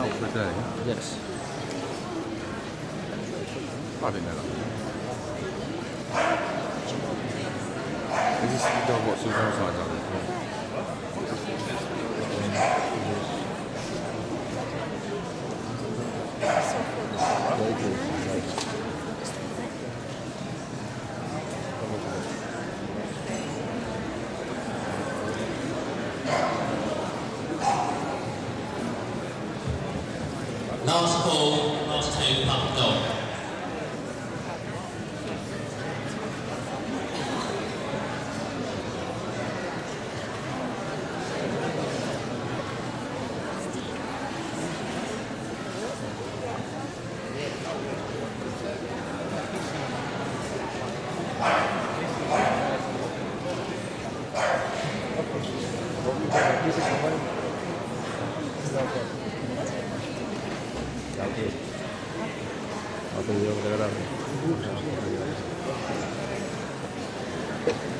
out for a day? Yes. I didn't know that. Is this the dog watching outside down there? Last call, last two, pump dog. Aku juga berharap.